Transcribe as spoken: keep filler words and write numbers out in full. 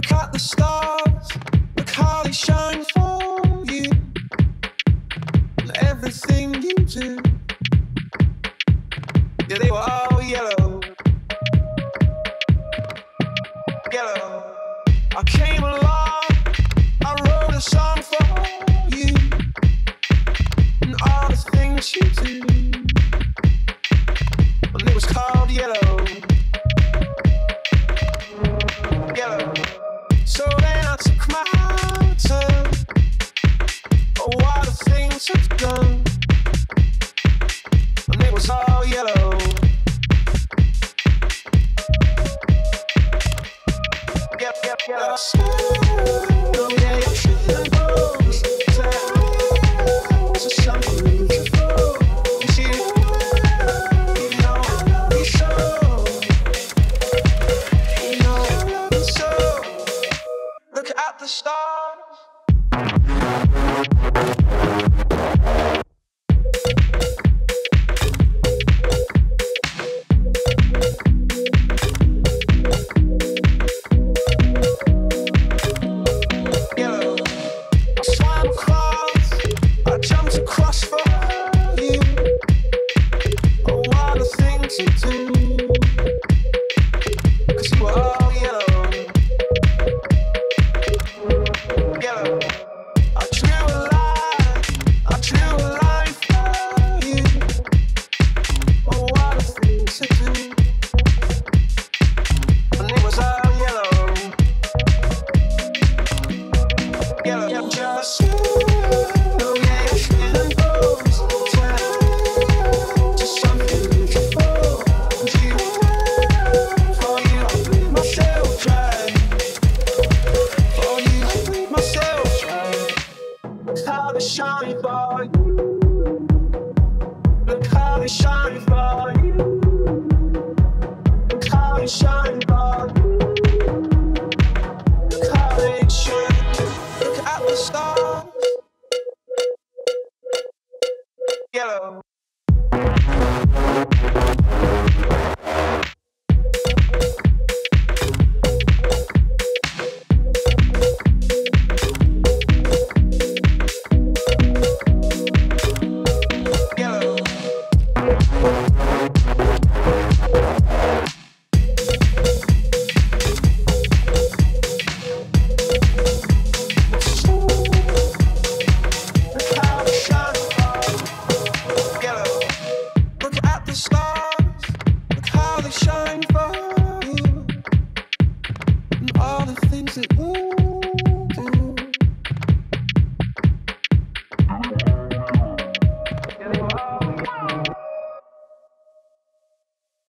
Look at the stars, look how they shine for you, and everything you do. Yeah, they were all yellow, yellow. I came along, I wrote a song for you, and all the things you do, and it was called Yellow. Done. And it was all yellow. Yep, yep, yellow. Oh, yeah, you should go. It's a something beautiful. You see, you know, you show. You know, you show. Look at the stars. Yellow. All the things that ooh.